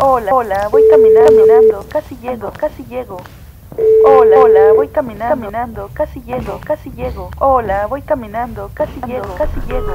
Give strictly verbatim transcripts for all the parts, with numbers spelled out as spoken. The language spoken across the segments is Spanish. Hola, hola, voy caminando, caminando, casi llego, casi llego. Hola, hola, voy caminando, caminando, casi llego, casi llego. Hola, voy caminando, casi llego, casi llego.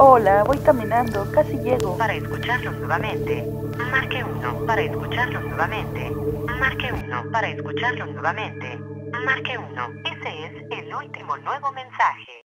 Hola, voy caminando, casi llego. Para escucharlos nuevamente, marque uno. Para escucharlos nuevamente, marque uno. Para escucharlos nuevamente, marque uno. Ese es el último nuevo mensaje.